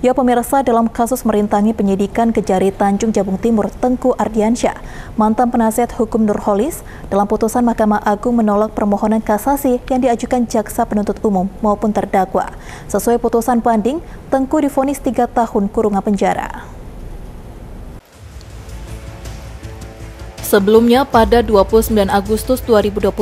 Ya pemirsa, dalam kasus merintangi penyidikan Kejari Tanjung Jabung Timur Tengku Ardiansyah, mantan penasihat hukum Nurholis, dalam putusan Mahkamah Agung menolak permohonan kasasi yang diajukan jaksa penuntut umum maupun terdakwa. Sesuai putusan banding, Tengku divonis 3 tahun kurungan penjara. Sebelumnya, pada 29 Agustus 2022,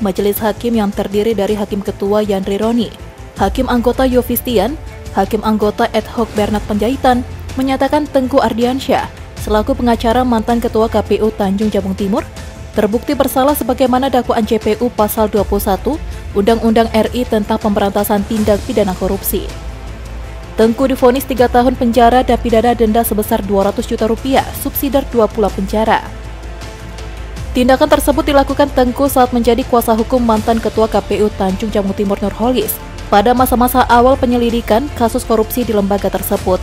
Majelis Hakim yang terdiri dari Hakim Ketua Yandri Roni, Hakim Anggota Yovistian, Hakim Anggota Ad Hoc Bernard Panjaitan menyatakan Tengku Ardiansyah selaku pengacara mantan Ketua KPU Tanjung Jabung Timur terbukti bersalah sebagaimana dakwaan JPU Pasal 21 Undang-Undang RI tentang Pemberantasan Tindak Pidana Korupsi. Tengku divonis 3 tahun penjara dan pidana denda sebesar Rp200 juta, subsidar 2 bulan penjara. Tindakan tersebut dilakukan Tengku saat menjadi kuasa hukum mantan Ketua KPU Tanjung Jabung Timur Nurholis pada masa-masa awal penyelidikan kasus korupsi di lembaga tersebut.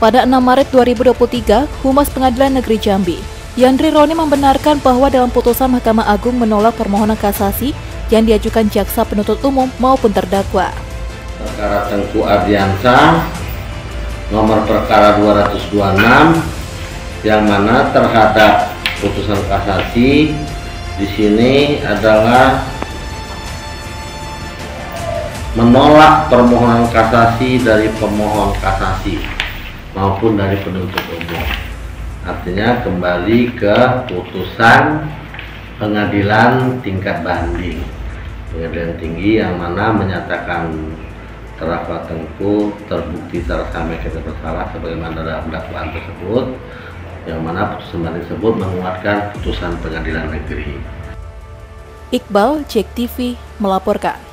Pada 6 Maret 2023, Humas Pengadilan Negeri Jambi, Yandri Roni membenarkan bahwa dalam putusan Mahkamah Agung menolak permohonan kasasi yang diajukan jaksa penuntut umum maupun terdakwa. Perkara Tengku Ardiansyah, nomor perkara 226, yang mana terhadap putusan kasasi di sini adalah menolak permohonan kasasi dari pemohon kasasi maupun dari penuntut umum. Artinya kembali ke putusan pengadilan tingkat banding, pengadilan tinggi yang mana menyatakan terdakwa Tengku terbukti secara sama bersalah sebagaimana dalam dakwaan tersebut, yang mana putusan tersebut menguatkan putusan pengadilan negeri. Iqbal, JEK TV melaporkan.